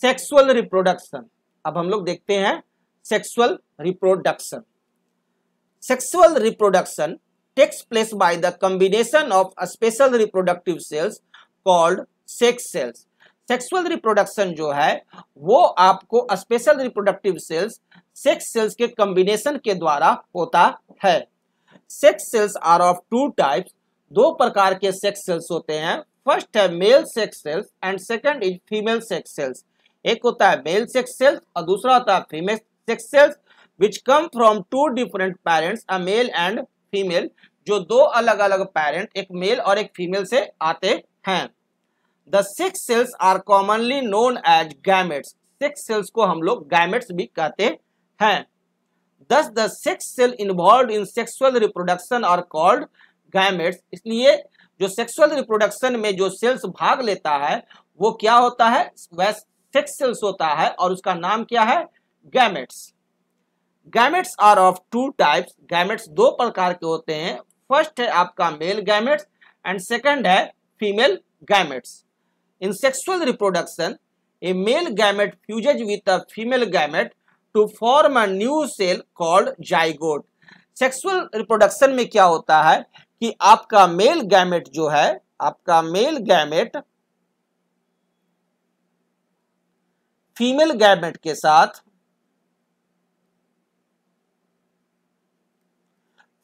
Sexual reproduction. अब हम लोग देखते हैं sexual reproduction. Sexual reproduction takes place by the combination of special reproductive cells called sex cells. Sexual reproduction जो है वो आपको special reproductive cells sex cells के कॉम्बिनेशन के द्वारा होता है। Sex cells are of two types, दो प्रकार के सेक्स सेल्स होते हैं। फर्स्ट है male sex cells and second is female sex cells. एक होता है मेल सेक्स सेल्स और दूसरा होता है female sex cells which come from two different parents, a male and female, जो दो अलग अलग पेरेंट एक मेल और एक फीमेल से आते हैं। The sex cells are commonly known as gametes. Sex cells को हम लोग gametes भी कहते हैं। Thus, the sex cell involved in sexual reproduction are called gametes. इसलिए जो sexual reproduction में जो cells भाग लेता है वो क्या होता है, वह sex cells होता है और उसका नाम क्या है, gametes। Gametes are of two types. Gametes दो प्रकार के होते हैं। First है आपका male gametes and second है female gametes. In sexual reproduction, a male gamete fuses with a female gamete to form a new cell called zygote. Sexual reproduction में क्या होता है कि आपका male gamete जो है, आपका male gamete female gamete के साथ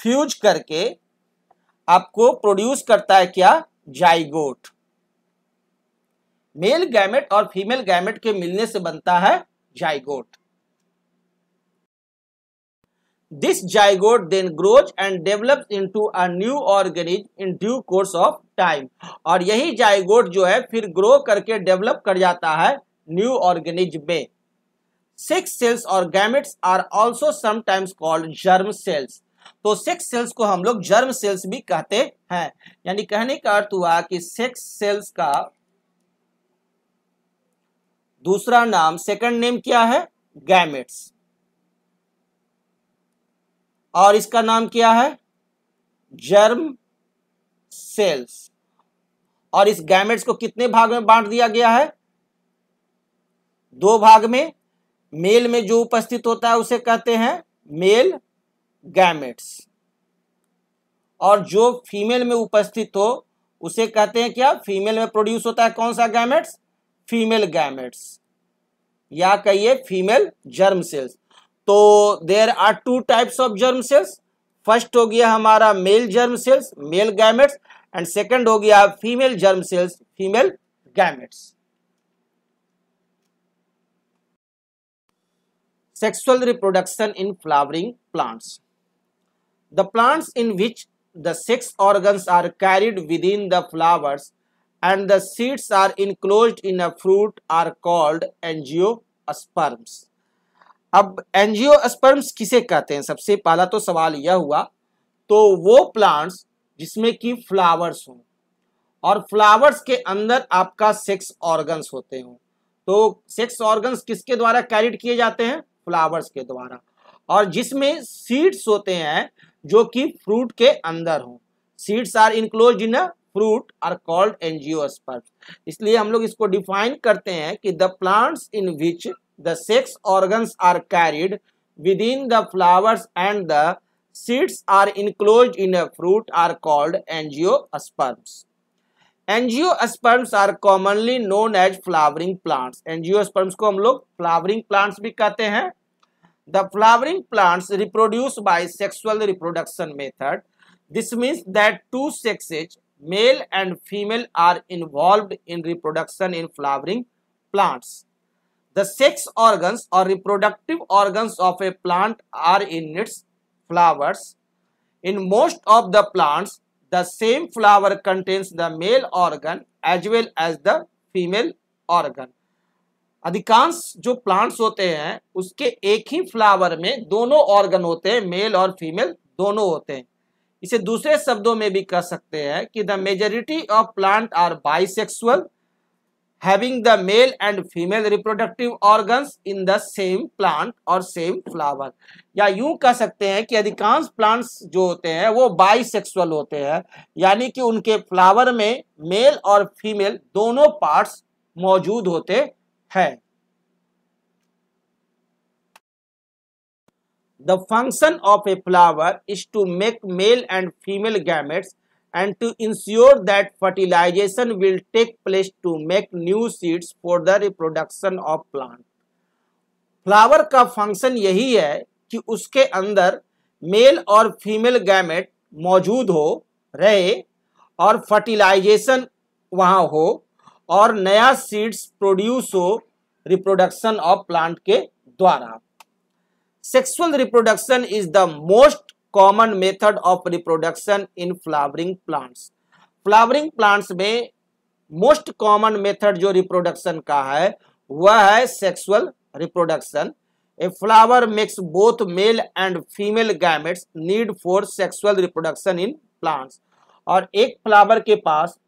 फ्यूज करके आपको प्रोड्यूस करता है क्या, zygote। मेल गैमेट और फीमेल गैमेट के मिलने से बनता है zygote. This zygote then grows and develops into a new organism in due course of time. और यही जाइगोट जो है फिर ग्रो करके डेवलप कर जाता है न्यू ऑर्गेनिज्म में। सेक्स सेल्स और gametes are also sometimes called germ cells. तो सेक्स सेल्स को हम लोग जर्म सेल्स भी कहते हैं। यानी कहने का अर्थ हुआ कि सेक्स सेल्स का दूसरा नाम, सेकंड नेम क्या है, गैमेट्स, और इसका नाम क्या है, जर्म सेल्स। और इस गैमेट्स को कितने भाग में बांट दिया गया है, दो भाग में। मेल में जो उपस्थित होता है उसे कहते हैं मेल गैमेट्स और जो फीमेल में उपस्थित हो उसे कहते हैं क्या, फीमेल में प्रोड्यूस होता है कौन सा गैमेट्स, फीमेल गैमेट्स या कहिए फीमेल जर्म सेल्स। तो there are two types of germ cells. First हो गया हमारा male germ cells, male gametes, and second हो गया female germ cells, female gametes. Sexual reproduction in flowering plants. The plants in which the sex organs are carried within the flowers and the seeds are enclosed in a fruit are called angiosperms. अब angiosperms किसे कहते हैं, सबसे पहला तो सवाल यह हुआ। तो वो प्लांट्स जिसमें कि फ्लावर्स हों और फ्लावर्स के अंदर आपका सेक्स ऑर्गन्स होते हों। तो सेक्स ऑर्गन्स किसके द्वारा कैरिड किए जाते हैं, फ्लावर्स के द्वारा, और जिसमें सीड्स होते हैं जो कि फ्रूट के अंदर हों। Seeds are enclose in a fruit are called angiosperms. इसलिए हम लोग इसको डिफाइन करते हैं कि the plants in which the sex organs are carried within the flowers and the seeds are enclosed in a fruit are called angiosperms. Angiosperms are commonly known as flowering plants. Angiosperms को हम लोग flowering plants भी कहते हैं। The flowering plants reproduce by sexual reproduction method. This means that two sexes male and female are involved in reproduction in flowering plants. The sex organs or reproductive organs of a plant are in its flowers. In most of the plants, the same flower contains the male organ as well as the female organ. अधिकांश जो plants होते हैं उसके एक ही flower में दोनों organ होते हैं, male और female दोनों होते हैं। इसे दूसरे शब्दों में भी कह सकते हैं कि the majority of plant are bisexual having the male and female reproductive organs in the same plant और सेम फ्लावर। या यूं कह सकते हैं कि अधिकांश प्लांट्स जो होते हैं वो बाइसेक्सुअल होते हैं, यानी कि उनके फ्लावर में मेल और फीमेल दोनों पार्ट्स मौजूद होते हैं। The function of a flower is to make male and female gametes and to ensure that fertilization will take place to make new seeds for the reproduction of plant. Flower का function यही है कि उसके अंदर mail और female gamete मौजूद हो रहे और फर्टिलाइजेशन वहाँ हो और नया सीड्स प्रोड्यूस हो रिप्रोडक्शन ऑफ प्लांट के द्वारा. Sexual reproduction is the most common method of reproduction in flowering plants. Flowering plants में मोस्ट कॉमन मेथड जो रिप्रोडक्शन का है वह है sexual reproduction. A flower makes both male and female gametes need for sexual reproduction in plants. और एक flower के पास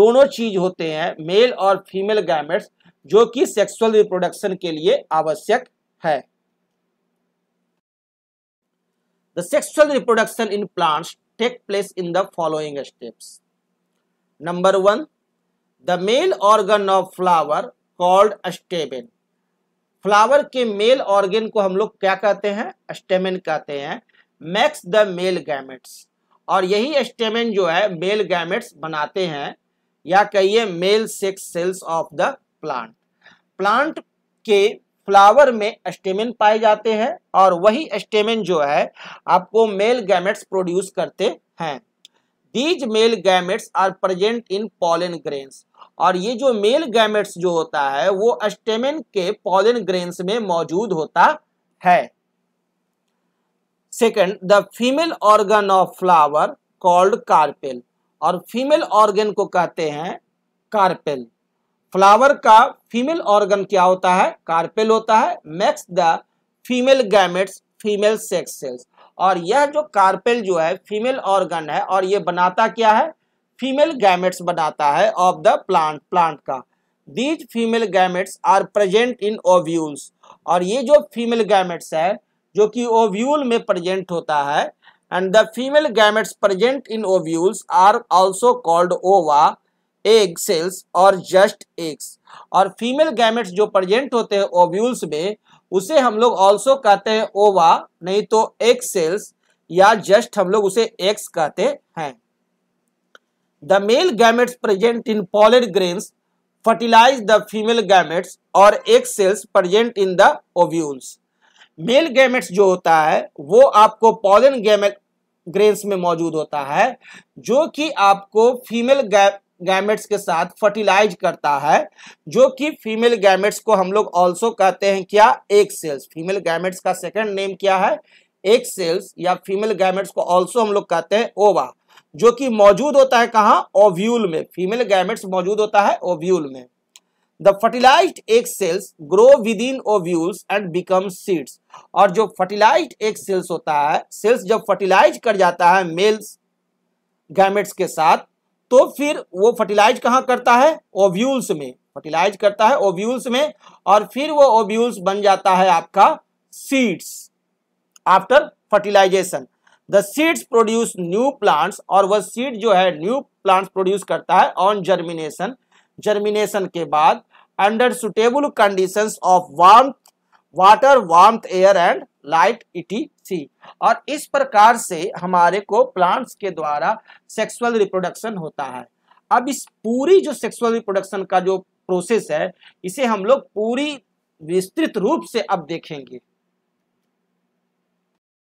दोनों चीज होते हैं, मेल और फीमेल गैमेट्स, जो कि सेक्सुअल रिप्रोडक्शन के लिए आवश्यक है. The sexual reproduction in plants take place in the following steps. Number 1, the male organ of flower called stamen. Flower के मेल ऑर्गन को हम लोग क्या कहते हैं? स्टेमेन कहते हैं. मेक्स द मेल गैमेट्स, और यही स्टेमेन जो है मेल गैमेट्स बनाते हैं, या कहिए male sex cells of the plant. Plant के फ्लावर में स्टेमेन पाए जाते हैं और वही स्टेमेन जो है आपको मेल गैमेट्स प्रोड्यूस करते हैं. These male gametes are present in pollen grains, और ये जो मेल गैमेट्स जो होता है वो स्टेमेन के पॉलन ग्रेन्स में मौजूद होता है. Second, the female organ of flower called carpel, और फीमेल ऑर्गन को कहते हैं कार्पेल. फ्लावर का फीमेल ऑर्गन क्या होता है? कार्पेल होता है. Makes the female gametes female sex cells, और यह जो कार्पेल जो है फीमेल ऑर्गन है और ये बनाता क्या है? फीमेल गैमेट्स बनाता है ऑफ द प्लांट, प्लांट का. These female gametes are present in ovules, और ये जो फीमेल गैमेट्स है जो कि ओव्यूल में प्रेजेंट होता है, and the female gametes present in ovules are also called ova, egg cells और जस्ट एग्स. और फीमेल गैमेट्स जो प्रेजेंट होते हैं ओव्यूल्स में उसे हम लोग आल्सो कहते हैं ओवा, नहीं तो एग सेल्स या जस्ट हम लोग उसे एग्स कहते हैं. The male gametes present in pollen grains fertilize the female gametes और egg cells present in the ovules. Male gametes जो होता है वो आपको pollen grains में मौजूद होता है, जो कि आपको female gametes के साथ fertilize करता है, जो कि female gametes को हम लोग also कहते हैं क्या? egg cells. Female gametes का second name क्या है? egg cells, या female gametes को also हम लोग कहते हैं ova, जो कि मौजूद होता है कहाँ? ओव्यूल में. फीमेल गैमेट्स मौजूद होता है ओव्यूल में. The fertilised egg cells grow within ovules and become seeds, और जो फर्टिलाइज्ड एग सेल्स होता है, सेल्स जब फर्टिलाइज कर जाता है मेल गैमेट्स के साथ, तो फिर वो फर्टिलाइज कहाँ करता है? ओव्यूल्स में फर्टिलाइज करता है, ओव्यूल्स में, और फिर वो ओव्यूल्स बन जाता है आपका seeds after fertilisation. The seeds produce new plants, और वह सीड जो है न्यू प्लांट्स प्रोड्यूस करता है ऑन जर्मिनेशन, जर्मिनेशन के बाद under suitable conditions of warmth water, warmth air and light etc. और इस प्रकार से हमारे को प्लांट्स के द्वारा सेक्सुअल रिप्रोडक्शन होता है. अब इस पूरी जो सेक्सुअल रिप्रोडक्शन का जो प्रोसेस है इसे हम लोग पूरी विस्तृत रूप से अब देखेंगे.